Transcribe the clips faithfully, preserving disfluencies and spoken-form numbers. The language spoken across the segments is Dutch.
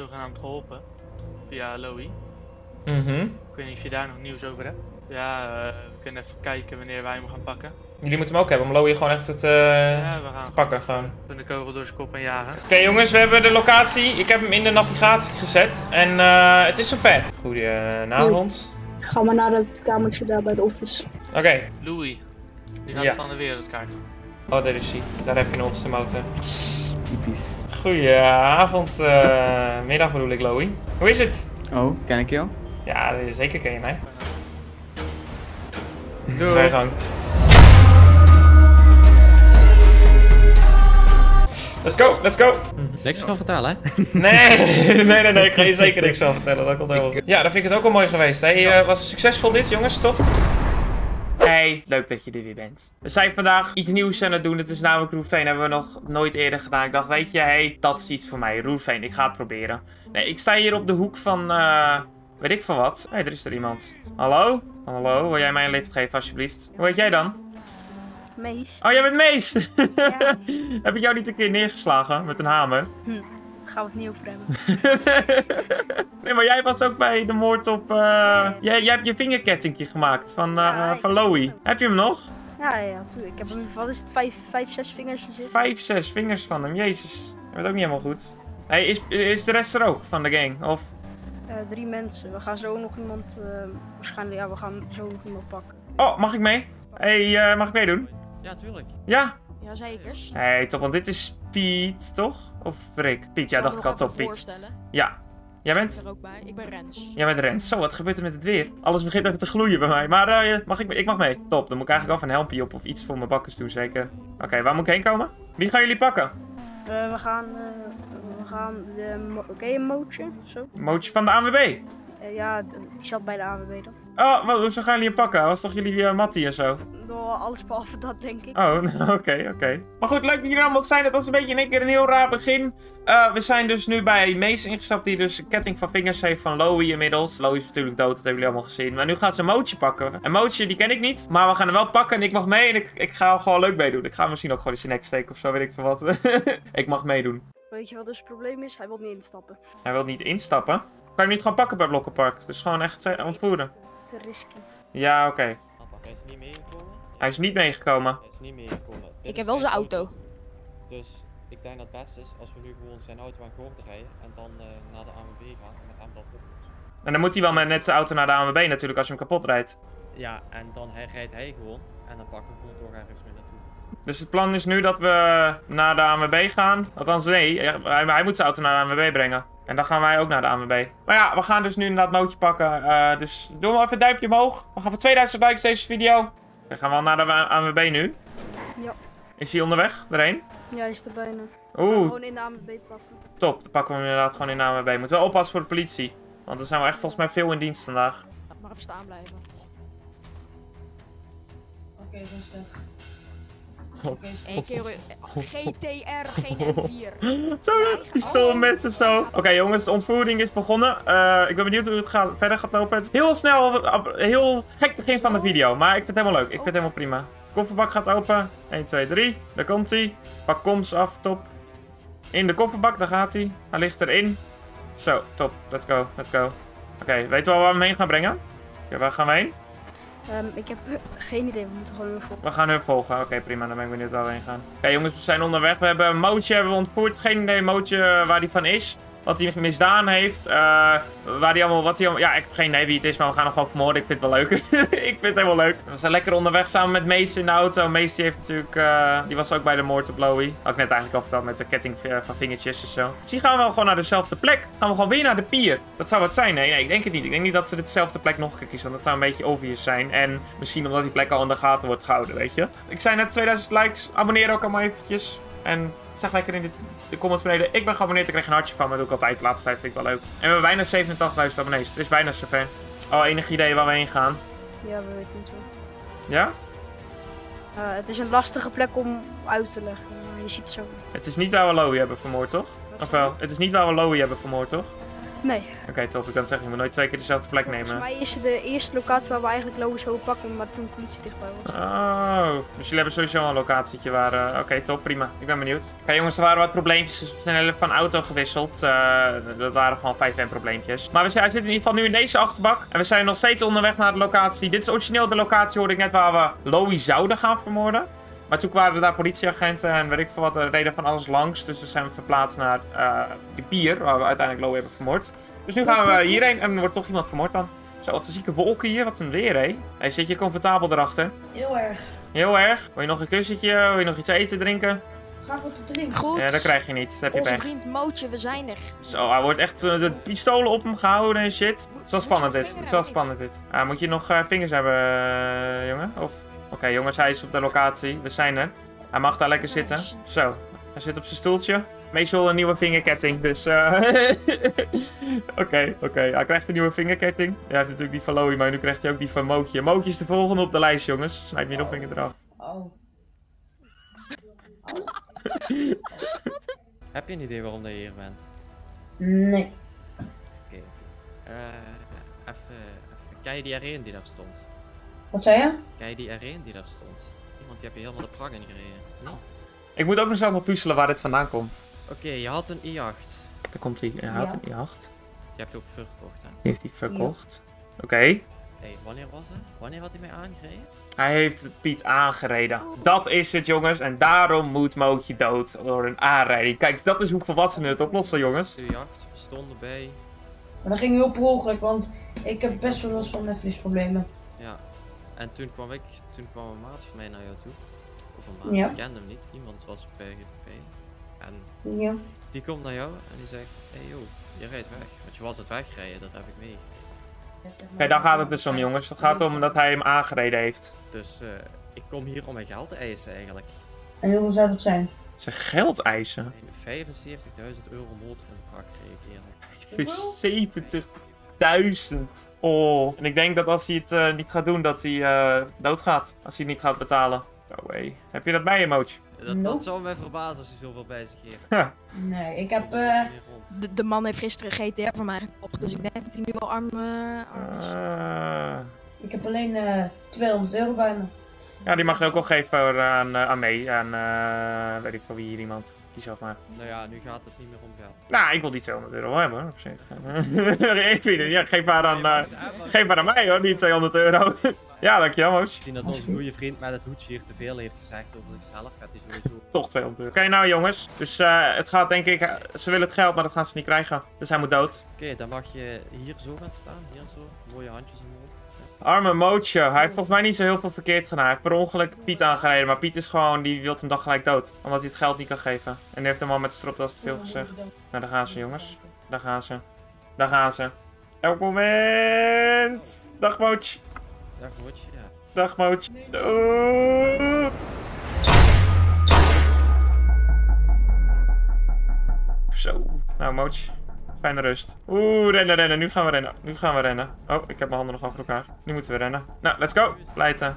zogenaamd geholpen. Via Louie. Mm-hmm. Ik weet niet of je daar nog nieuws over hebt. Ja, uh, we kunnen even kijken wanneer wij hem gaan pakken. Jullie moeten hem ook hebben om Louie gewoon echt het, uh, ja, we gaan te pakken. Gewoon. We de kogel door zijn kop en jagen. Oké okay, jongens, we hebben de locatie. Ik heb hem in de navigatie gezet. En uh, het is zover. Goedenavond. Hoi. Ga maar naar het kamertje daar bij de office. Oké. Okay. Louie. Die gaat ja. van de wereldkaart. Oh, daar is hij. Daar heb je hem op zijn motor. Typisch. Goedenavond, uh, middag bedoel ik, Louie. Hoe is het? Oh, ken ik jou? Ja, zeker ken je mij. Doei. Ga je gang. Let's go, let's go! Niks van vertellen, hè? Nee, nee, nee, nee, ik ga je zeker niks van vertellen. Dat komt helemaal goed. Ja, dan vind ik het ook wel mooi geweest. Hey, uh, was het succesvol dit, jongens, toch? Hey, leuk dat je er weer bent. We zijn vandaag iets nieuws aan het doen. Het is namelijk Roerveen. Hebben we nog nooit eerder gedaan. Ik dacht, weet je, hey, dat is iets voor mij. Roerveen, ik ga het proberen. Nee, ik sta hier op de hoek van, uh, weet ik van wat. Hé, hey, er is er iemand. Hallo? Hallo, wil jij mij een lift geven alsjeblieft? Hoe heet jij dan? Mees. Oh, jij bent Mees! Ja. Heb ik jou niet een keer neergeslagen met een hamer? Hm, daar gaan we het niet over hebben. Nee, maar jij was ook bij de moord op... Uh... Nee. Jij, jij hebt je vingerkettingje gemaakt van, uh, ja, van Louie. Heb, heb je hem nog? Ja, ja, natuurlijk. Ik heb hem, wat is het, vijf, vijf zes vingers gezet? Vijf, zes vingers van hem, jezus. Dat wordt ook niet helemaal goed. Hey, is, is de rest er ook van de gang? Of... Uh, drie mensen. We gaan zo nog iemand... Uh, waarschijnlijk, ja, we gaan zo nog iemand pakken. Oh, mag ik mee? Hé, hey, uh, mag ik meedoen? Ja, tuurlijk. Ja? Ja, zeker. Hé, hey, top, want dit is Piet, toch? Of Rick? Piet, ja, dacht ik al, top, Piet. Voorstellen. Ja. Jij bent? Ik ben er ook bij. Ik ben Rens. Jij bent Rens. Zo, wat gebeurt er met het weer? Alles begint even te gloeien bij mij. Maar uh, mag ik, ik mag mee. Top, dan moet ik eigenlijk wel een helmpje op of iets voor mijn bakkers doen, zeker. Oké, okay, waar moet ik heen komen? Wie gaan jullie pakken? Uh, we gaan... Uh... We gaan de... Oké, okay, een mootje of zo. Mootje van de A N W B? Uh, ja, die zat bij de A N W B dan. Oh, wat, zo gaan jullie hem pakken? Was toch jullie uh, Mattie en zo? Oh, alles behalve dat, denk ik. Oh, oké, okay, oké. Okay. Maar goed, leuk dat jullie allemaal zijn. Het was een beetje in één keer een heel raar begin. Uh, we zijn dus nu bij Mees ingestapt, die dus een ketting van vingers heeft van Louie inmiddels. Louie is natuurlijk dood, dat hebben jullie allemaal gezien. Maar nu gaat ze Mootje pakken. En Mootje, die ken ik niet. Maar we gaan hem wel pakken en ik mag mee en ik, ik ga hem gewoon leuk meedoen. Ik ga hem misschien ook gewoon in zijn nek steken of zo, weet ik veel wat. Ik mag meedoen. Weet je wat dus het probleem is? Hij wil niet instappen. Hij wil niet instappen? Kan je hem niet gewoon pakken bij Blokkenpark? Dus gewoon echt ontvoeren. Te risky. Ja, oké. Okay. Hij is niet meegekomen. Hij is niet meegekomen. Hij is niet meegekomen. Ik heb wel zijn auto. auto. Dus ik denk dat het best is als we nu gewoon zijn auto aan Goorten rijden en dan uh, naar de A N W B gaan en met hem dat oplossen. En dan moet hij wel met net zijn auto naar de A N W B natuurlijk als je hem kapot rijdt. Ja, en dan hij, rijdt hij gewoon en dan pakken we gewoon door ergens mee naartoe. Dus het plan is nu dat we naar de A N W B gaan. Althans, nee, hij, hij moet zijn auto naar de A N W B brengen. En dan gaan wij ook naar de A N W B. Maar ja, we gaan dus nu inderdaad Mootje pakken. Uh, dus doen we even een duimpje omhoog. We gaan voor tweeduizend likes deze video. We gaan wel naar de A N W B nu. Ja. Is hij onderweg? Erheen? Ja, hij is er bijna. Oeh. We gewoon in de A N W B pakken. Top, dan pakken we hem inderdaad gewoon in de A N W B. Moeten wel oppassen voor de politie. Want er zijn wel echt volgens mij veel in dienst vandaag. Laat maar even staan blijven. Oké, okay, rustig. Oké, okay, G T R, geen M vier. Zo'n pistool met of zo. Oké okay, jongens, de ontvoering is begonnen. Uh, ik ben benieuwd hoe het gaat, verder gaat lopen. Het is heel snel, heel gek begin van de video. Maar ik vind het helemaal leuk, ik vind het helemaal prima. De kofferbak gaat open. één, twee, drie. Daar komt hij. Pak koms af, top. In de kofferbak, daar gaat hij. Hij ligt erin. Zo, top. Let's go, let's go. Oké, okay, weten we al waar we hem heen gaan brengen? Oké, okay, waar gaan we heen? Um, ik heb geen idee, we moeten gewoon hun volgen. We gaan hun volgen, oké okay, prima, dan ben ik benieuwd waar we heen gaan. Oké okay, jongens, we zijn onderweg, we hebben Mootje hebben we ontvoerd, geen idee Mootje waar hij van is. Wat hij misdaan heeft, uh, waar hij allemaal, wat hij allemaal, ja ik heb geen idee wie het is, maar we gaan hem gewoon vermoorden, ik vind het wel leuk. Ik vind het helemaal leuk. We zijn lekker onderweg samen met Mees in de auto. Mees die heeft natuurlijk, uh, die was ook bij de moord op Louie. Had ik net eigenlijk al verteld met de ketting van vingertjes en zo. Misschien gaan we wel gewoon naar dezelfde plek. Gaan we gewoon weer naar de pier. Dat zou wat zijn, nee, nee, ik denk het niet. Ik denk niet dat ze dezelfde plek nog een keer kiezen, want dat zou een beetje obvious zijn. En misschien omdat die plek al in de gaten wordt gehouden, weet je. Ik zei net tweeduizend likes, abonneer ook allemaal eventjes. En zeg lekker in de, de comments beneden. Ik ben geabonneerd, ik krijg een hartje van me. Dat doe ik altijd, de laatste tijd vind ik wel leuk. En we hebben bijna zevenentachtigduizend abonnees, het is bijna zover. Oh, enig idee waar we heen gaan? Ja, we weten het wel. Ja? Uh, het is een lastige plek om uit te leggen, je ziet het zo. Het is niet waar we Louie hebben vermoord, toch? Of wel, het is niet waar we Louie hebben vermoord, toch? Nee. Oké, okay, top. Ik kan het zeggen, je moet nooit twee keer dezelfde plek Volgens nemen. Volgens mij is het de eerste locatie waar we eigenlijk logisch over pakken, maar toen de politie dichtbij was. Oh, dus jullie hebben sowieso een locatietje waar... Uh, Oké, okay, top, prima. Ik ben benieuwd. Oké, okay, jongens, er waren wat probleempjes. Dus we zijn heel even van auto gewisseld. Uh, dat waren gewoon vijf M probleempjes. Maar we zitten in ieder geval nu in deze achterbak. En we zijn nog steeds onderweg naar de locatie. Dit is origineel de locatie, hoorde ik net, waar we Louie zouden gaan vermoorden. Maar toen waren daar politieagenten en weet ik veel wat, er reden van alles langs. Dus we zijn verplaatst naar uh, de pier, waar we uiteindelijk Louie hebben vermoord. Dus nu gaan we hierheen en er wordt toch iemand vermoord dan. Zo, wat een zieke wolken hier, wat een weer, hé. Hey, zit je comfortabel erachter? Heel erg. Heel erg? Wil je nog een kussentje? Wil je nog iets eten, drinken? Graag wat te drinken. Goed. Ja, dat krijg je niet. Dat heb je pech. Onze vriend Mootje, we zijn er. Zo, hij wordt echt uh, de pistolen op hem gehouden en shit. Het is wel spannend dit. Het is wel spannend dit. Ah, moet je nog uh, vingers hebben, uh, jongen? Of... Oké, okay, jongens, hij is op de locatie. We zijn er. Hij mag daar lekker zitten. Zo, hij zit op zijn stoeltje. Mees wil een nieuwe vingerketting, dus... Uh... oké, okay, oké. Okay. Hij krijgt een nieuwe vingerketting. Hij heeft natuurlijk die van Louie, maar nu krijgt hij ook die van Mootje. Mootje is de volgende op de lijst, jongens. Snijd me nog vinger eraf. Oh. Oh. Heb je een idee waarom je hier bent? Nee. Oké. Okay. Uh, even, even... Kijk die R één die daar stond. Wat zei je? Kijk die R één die daar stond. Iemand die heb je helemaal de prang in gereden. Nee? Ik moet ook nog zelf nog puzzelen waar dit vandaan komt. Oké, okay, je had een I acht. Daar komt hij. Je had ja. een I acht. Die heb je ook verkocht, hè? Die heeft hij verkocht. Ja. Oké. Okay. Hey, wanneer was het? Wanneer had hij mij aangereden? Hij heeft Piet aangereden. Dat is het, jongens. En daarom moet Mootje dood door een aanrijding. Kijk, dat is hoe volwassenen het oplossen, jongens. De jacht stonden bij. Maar dat ging heel per ongeluk, want ik heb best wel last van mijn vliesproblemen. Ja. En toen kwam ik, toen kwam een maat van mij naar jou toe. Of een maat, ja. Ik kende hem niet. Iemand was bij G P. En ja. die komt naar jou en die zegt, hé hey, joh, je rijdt weg. Want je was aan het wegrijden, dat heb ik mee. Oké, okay, daar gaat het dus om, jongens. Het gaat om dat hij hem aangereden heeft. Dus uh, ik kom hier om mijn geld te eisen eigenlijk. En hoeveel zou dat zijn? Zijn geld eisen? vijfenzeventigduizend euro motor in de brak kreeg ik eerlijk. vijfenzeventigduizend. Oh. En ik denk dat als hij het uh, niet gaat doen, dat hij uh, doodgaat. Als hij het niet gaat betalen. No way. Heb je dat bij je, Mootje? Dat, nope. dat zou mij verbazen als je zoveel bij zich heeft. Nee, ik heb... Uh... De, de man heeft gisteren G T R voor mij gekocht, dus ik denk dat hij nu wel arm, uh, arm is. Uh... Ik heb alleen uh, tweehonderd euro bij me. Ja, die mag je ook wel geven aan, aan mee. Aan uh, weet ik van wie hier iemand. Kies zelf maar. Nou ja, nu gaat het niet meer om geld. Nou, ik wil die tweehonderd euro hebben op zich. Ik vind het, ja, geef maar aan, uh, geef maar aan mij hoor, die tweehonderd euro. Ja, dankjewel, Moos. Ik zie dat onze goede vriend met het hoedje hier te veel heeft gezegd over zichzelf. Gaat hij sowieso. Toch tweehonderd euro. Oké, okay, nou jongens. Dus uh, het gaat denk ik, uh, ze willen het geld, maar dat gaan ze niet krijgen. Dus hij moet dood. Oké, okay, dan mag je hier zo gaan staan. Hier zo. Mooie handjes omhoog. Arme Mootje, hij heeft volgens mij niet zo heel veel verkeerd gedaan. Hij heeft per ongeluk Piet aangereden, maar Piet is gewoon, die wil hem dan gelijk dood. Omdat hij het geld niet kan geven. En die heeft hem al met de stropdas te veel gezegd. Nou, daar gaan ze jongens. Daar gaan ze. Daar gaan ze. Elk moment. Dag Mootje. Dag Mootje, ja. Dag Mootje. Doei. Zo. Nou Mootje. Fijne rust. Oeh, rennen, rennen. Nu gaan we rennen. Nu gaan we rennen. Oh, ik heb mijn handen nog over elkaar. Nu moeten we rennen. Nou, let's go. Pleiten.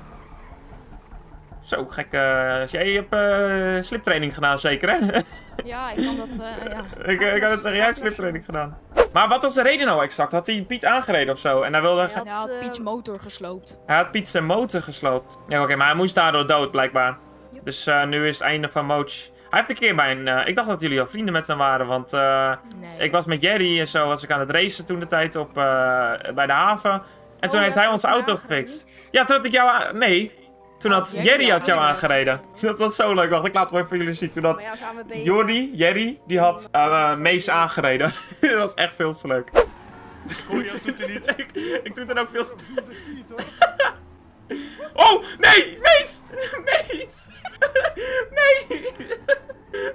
Zo, gek. Uh, jij hebt uh, sliptraining gedaan, zeker, hè? Ja, ik kan dat, uh, ja. ik, ik kan het zeggen, jij hebt sliptraining gedaan. Maar wat was de reden nou exact? Had hij Piet aangereden of zo? En hij wilde... Hij had, hij had Piet's motor gesloopt. Hij had Piet zijn motor gesloopt. Ja, oké, okay, maar hij moest daardoor dood, blijkbaar. Yep. Dus uh, nu is het einde van Mootje. Hij heeft een keer bij een... Uh, ik dacht dat jullie al vrienden met hem waren, want uh, nee. ik was met Jerry en zo was ik aan het racen toen de tijd op, uh, bij de haven. En oh, toen heeft hij onze auto gefixt. Ja, toen had ik jou aan... Nee, toen oh, had Jerry, Jerry had jou aangereden. Dat was zo leuk, wacht, ik laat het even voor jullie zien. Toen had Jordi, Jerry, die had uh, Mees aangereden. Dat was echt veel te leuk. Goeie, dat doet hij niet. ik, ik doe het dan ook veel te leuk. Oh, nee, Mees! Mees! Nee!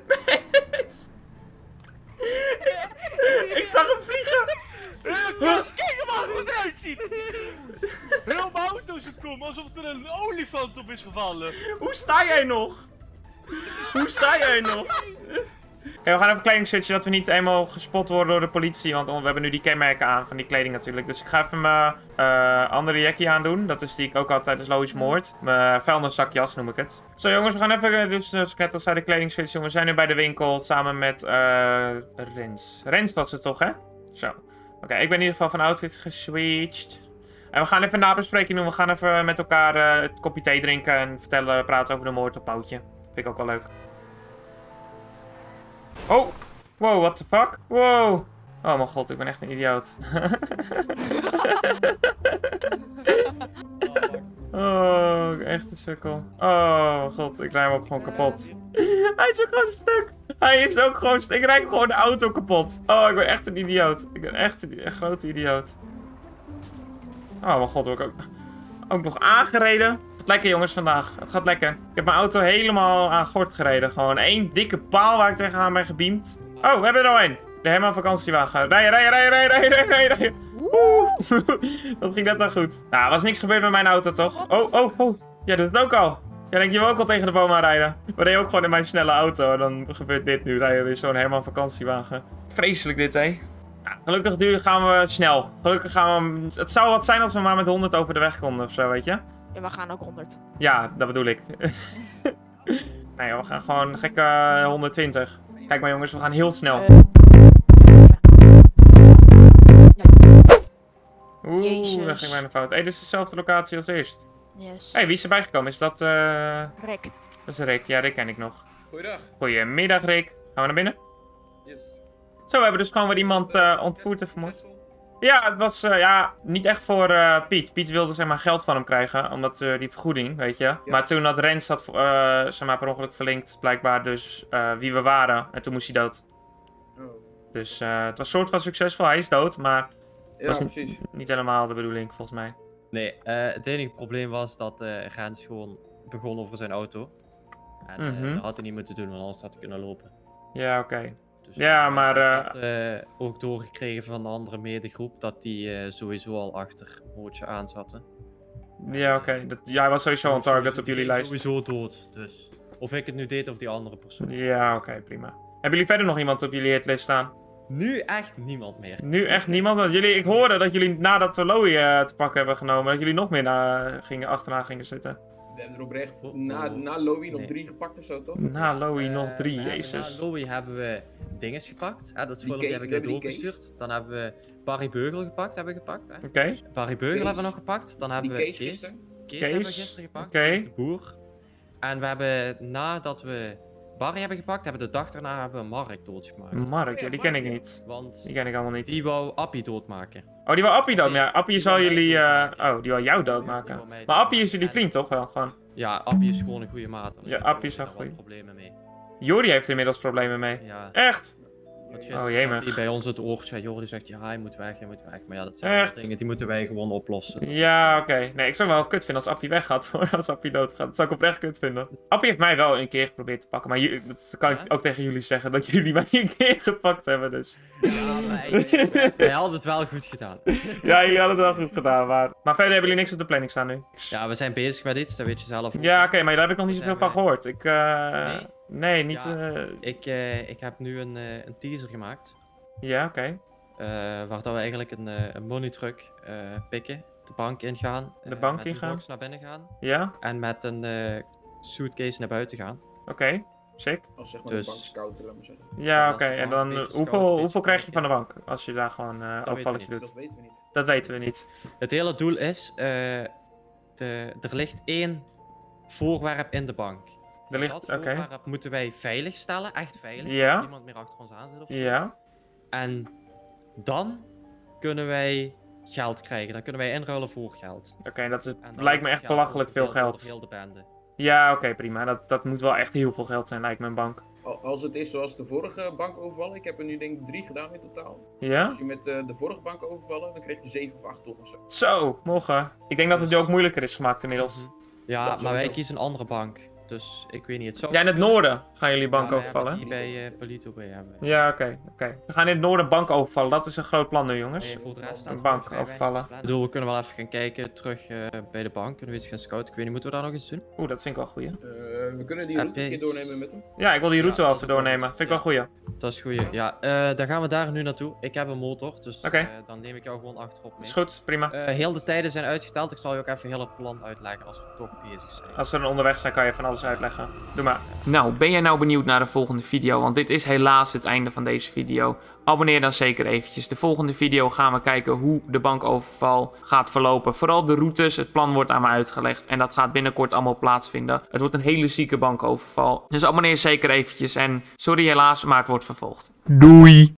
Mees! Ik, ik zag hem vliegen! Kijk maar hoe het eruit ziet! Heel mijn auto zit komen, alsof er een olifant op is gevallen. Hoe sta jij nog? Hoe sta jij nog? Oké, okay, we gaan even kleding switchen, dat we niet eenmaal gespot worden door de politie. Want we hebben nu die kenmerken aan van die kleding natuurlijk. Dus ik ga even mijn uh, andere jackie aandoen. Dat is die ik ook had tijdens Louis' moord. Mijn vuilniszakjas noem ik het. Zo jongens, we gaan even, dus uh, net als zei de kleding switchen. Jongens, we zijn nu bij de winkel samen met uh, Rens. Rens was het toch, hè? Zo. Oké, okay, ik ben in ieder geval van outfits geswitcht. En we gaan even een nabespreking doen. We gaan even met elkaar uh, een kopje thee drinken en vertellen, praten over de moord op Mootje. Vind ik ook wel leuk. Oh! Wow, what the fuck? Wow! Oh mijn god, ik ben echt een idioot. Oh, echt een sukkel. Oh god, ik rijd hem ook gewoon kapot. Hij is ook gewoon een stuk. Hij is ook gewoon stuk. Ik rijd gewoon de auto kapot. Oh, ik ben echt een idioot. Ik ben echt een, een grote idioot. Oh mijn god, word ik ook, ook nog aangereden. Het lekker jongens vandaag. Het gaat lekker. Ik heb mijn auto helemaal aan gort gereden. Gewoon één dikke paal waar ik tegenaan ben gebeamd. Oh, we hebben er al één. De helemaal vakantiewagen. Rijden, rijden, rijden, rijden, rijden, rijden, rijden. Dat ging net wel goed. Nou, er was niks gebeurd met mijn auto, toch? Oh, oh, oh. Jij doet het ook al. Jij denkt, je wil ook al tegen de boom aanrijden. We reden ook gewoon in mijn snelle auto. En dan gebeurt dit nu. Rijden weer zo'n helemaal vakantiewagen. Vreselijk dit, hè? Nou, gelukkig nu gaan we snel. Gelukkig gaan we... Het zou wat zijn als we maar met honderd over de weg konden of zo, weet je? Ja, we gaan ook honderd. Ja, dat bedoel ik. Nee, we gaan gewoon gekke honderdtwintig. Kijk maar jongens, we gaan heel snel. Uh... Oeh, dat ging bijna fout. Hé, hey, dit is dezelfde locatie als eerst. Yes. Hé, hey, wie is erbij gekomen? Is dat... Uh... Rick. Dat is Rick. Ja, Rick ken ik nog. Goeiedag. Goedemiddag, Rick. Gaan we naar binnen? Yes. Zo, we hebben dus gewoon weer iemand uh, ontvoerd en vermoord. Ja, het was uh, ja, niet echt voor uh, Piet. Piet wilde zeg maar geld van hem krijgen, omdat uh, die vergoeding, weet je. Ja. Maar toen had Rens dat uh, zeg maar, per ongeluk verlinkt, blijkbaar dus uh, wie we waren. En toen moest hij dood. Oh. Dus uh, het was soort van succesvol. Hij is dood, maar... Het ja, was precies. Niet helemaal de bedoeling, volgens mij. Nee, uh, het enige probleem was dat uh, Rens gewoon begon over zijn auto. En mm-hmm. uh, dat had hij niet moeten doen, want anders had hij kunnen lopen. Ja, oké. Okay. Dus ja, maar... Had, uh, ook doorgekregen van de andere medegroep dat die uh, sowieso al achter Mootje aan zaten. Ja, oké. Okay. Ja, hij was sowieso een target op jullie lijst. Sowieso dood, dus. Of ik het nu deed of die andere persoon. Ja, oké, okay, prima. Hebben jullie verder nog iemand op jullie hitlijst staan? Nu echt niemand meer. Nu echt niemand? Want jullie, ik hoorde dat jullie nadat we Louie uh, te pakken hebben genomen, dat jullie nog meer na, gingen, achterna gingen zitten. We hebben er oprecht na, na Louie nog nee. drie gepakt of zo, toch? Na Louie uh, nog drie, jezus. Na Louie hebben we dinges gepakt. Hè, dat is vorige keer heb ik naar doorgestuurd. Dan hebben we Barry Beugel gepakt. Hebben we gepakt hè? Okay. Barry Beugel Kees. hebben we nog gepakt. Dan hebben die we Kees. Kees, Kees. Kees hebben we gisteren gepakt. Okay. De boer. En we hebben nadat we Barry hebben gepakt, hebben de dag daarna hebben we Mark doodgemaakt. Mark, ja, die ken ik niet. Want die ken ik allemaal niet. Die wou Appie doodmaken. Oh, die wou Appie doodmaken? Ja, Appie zal jullie... Uh... Oh, die wou jou doodmaken. Maar Appie is jullie vriend, toch wel? Gewoon. Ja, Appie is gewoon een goede maat. Ja, Appie is een goede. problemen mee. Jordi heeft er inmiddels problemen mee. Ja. Echt? Oh, jemig. Die bij ons het oortje. Jordi zegt, ja, hij moet weg, hij moet weg. Maar ja, dat zijn echt dingen, die moeten wij gewoon oplossen. Ja, oké. Okay. Nee, ik zou wel kut vinden als Appie weggaat, hoor. Als Appie doodgaat. Dat zou ik oprecht kut vinden. Appie heeft mij wel een keer geprobeerd te pakken. Maar dat kan ik ja? ook tegen jullie zeggen, dat jullie mij een keer gepakt hebben, dus. Ja, nee. Wij hadden het wel goed gedaan. Ja, jullie hadden het wel goed gedaan, maar... Maar verder hebben jullie niks op de planning staan nu. Ja, we zijn bezig met iets, dat weet je zelf. Ja, oké, okay, maar daar heb ik nog niet zoveel van gehoord. Ik, uh... nee. Nee, niet... Ja, uh... ik, uh, ik heb nu een, uh, een teaser gemaakt. Ja, oké. Okay. Uh, waar dat we eigenlijk een, uh, een moneytruck uh, pikken, de bank ingaan. De uh, bank met ingaan? Met box naar binnen gaan. Ja. En met een uh, suitcase naar buiten gaan. Oké, okay. Sick. Als zeg maar dus... de bank scouten, laat maar zeggen. Ja, oké. Okay. En dan hoeveel, scouten, hoeveel krijg je van de bank als je daar gewoon uh, opvalletje doet? Dat weten we niet. Dat weten we niet. Het hele doel is, uh, de, er ligt één voorwerp in de bank. Er ligt, dat okay. voorwerp moeten wij veilig stellen, echt veilig, ja. dat niemand meer achter ons aan zit of zo. Ja. En dan kunnen wij geld krijgen, dan kunnen wij inruilen voor geld. Oké, okay, dat is, lijkt me echt belachelijk veel geld. Heel de bende. Ja, oké, okay, prima. Dat, dat moet wel echt heel veel geld zijn, lijkt mijn bank. Als het is zoals de vorige bankovervallen, ik heb er nu denk ik drie gedaan in totaal. Ja? Als je met uh, de vorige bank overvallen, dan kreeg je zeven of acht ton of zo. Zo, morgen. Ik denk dat het dus... ook moeilijker is gemaakt inmiddels. Ja, dat maar wij zo. kiezen een andere bank. Dus ik weet niet, het zou... Ja, in het noorden gaan jullie bank ja, overvallen. Die bij uh, Polito bij hebben. Ja, oké. Okay, okay. We gaan in het noorden bank overvallen. Dat is een groot plan nu, jongens. Nee, voor de rest een bank overvallen. Ik bedoel, we kunnen wel even gaan kijken terug uh, bij de bank. Kunnen we iets gaan scouten? Ik weet niet, moeten we daar nog iets doen? Oeh, dat vind ik wel goed. Uh, we kunnen die route een keer doornemen met hem. Ja, ik wil die route ja, wel even doornemen. Vind ik ja. wel goed. Dat is goed. Ja, uh, dan gaan we daar nu naartoe. Ik heb een motor, dus okay. uh, dan neem ik jou gewoon achterop mee. Is goed, prima. Uh, heel de tijden zijn uitgeteld. Ik zal je ook even heel het plan uitleggen als we toch bezig zijn. Als we onderweg zijn, kan je van alles alles uitleggen. Doe maar. Nou, ben jij nou benieuwd naar de volgende video? Want dit is helaas het einde van deze video. Abonneer dan zeker eventjes. De volgende video gaan we kijken hoe de bankoverval gaat verlopen. Vooral de routes. Het plan wordt aan me uitgelegd. En dat gaat binnenkort allemaal plaatsvinden. Het wordt een hele zieke bankoverval. Dus abonneer zeker eventjes. En sorry helaas, maar het wordt vervolgd. Doei!